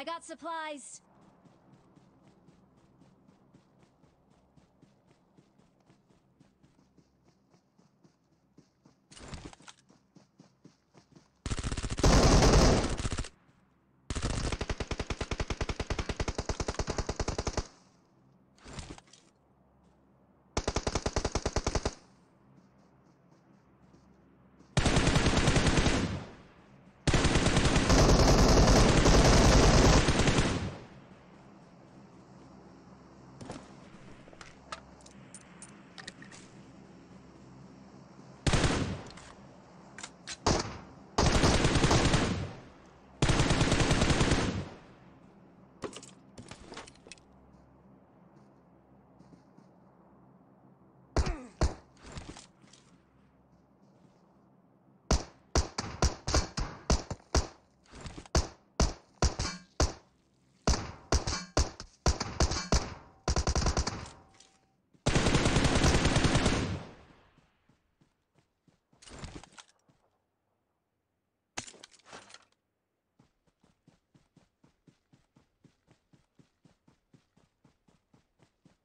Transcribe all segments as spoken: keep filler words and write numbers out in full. I got supplies.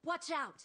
Watch out!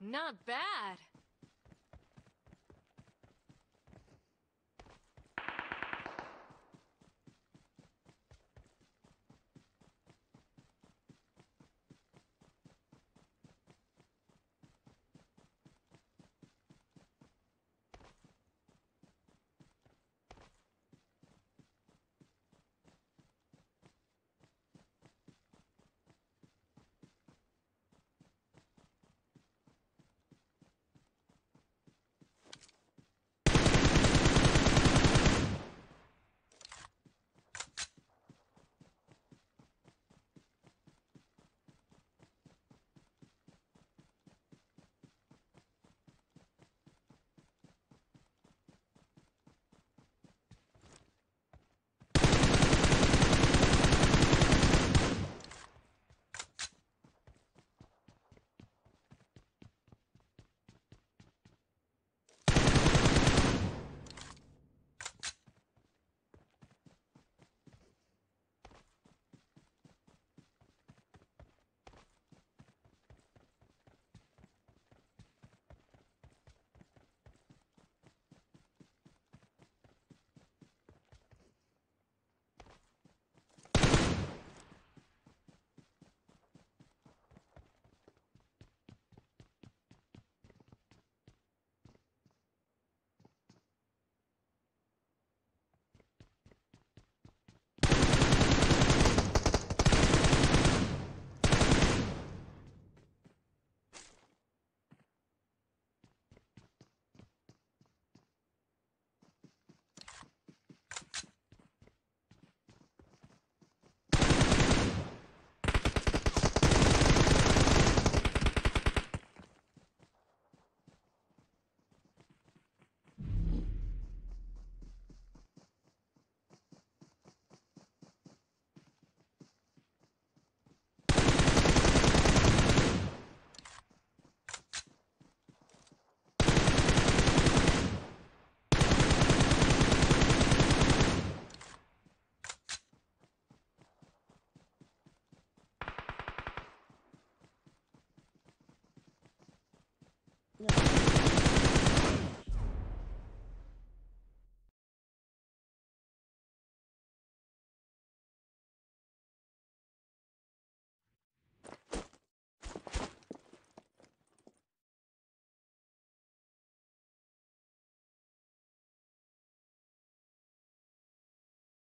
Not bad.